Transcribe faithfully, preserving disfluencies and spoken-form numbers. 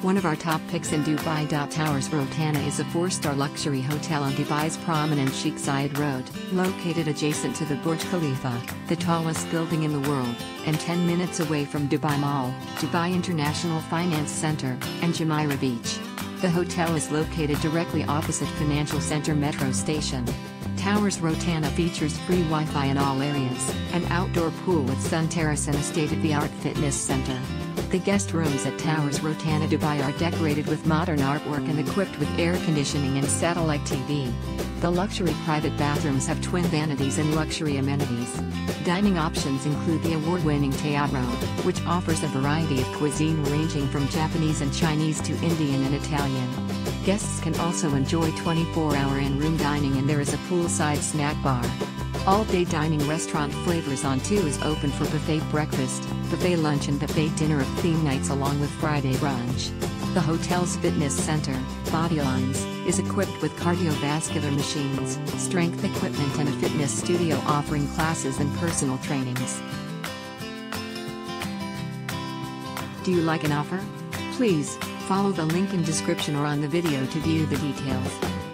One of our top picks in Dubai. Towers Rotana is a four-star luxury hotel on Dubai's prominent Sheikh Zayed Road, located adjacent to the Burj Khalifa, the tallest building in the world, and ten minutes away from Dubai Mall, Dubai International Finance Center, and Jumeirah Beach. The hotel is located directly opposite Financial Center Metro Station. Towers Rotana features free Wi-Fi in all areas, an outdoor pool with sun terrace and a state-of-the-art fitness center. The guest rooms at Towers Rotana Dubai are decorated with modern artwork and equipped with air conditioning and satellite T V. The luxury private bathrooms have twin vanities and luxury amenities. Dining options include the award-winning Teatro, which offers a variety of cuisine ranging from Japanese and Chinese to Indian and Italian. Guests can also enjoy twenty-four hour in-room dining, and there is a poolside snack bar. All-day dining restaurant Flavors on Two is open for buffet breakfast, buffet lunch and buffet dinner of theme nights along with Friday brunch. The hotel's fitness center, Bodylines, is equipped with cardiovascular machines, strength equipment and a fitness studio offering classes and personal trainings. Do you like an offer? Please, follow the link in description or on the video to view the details.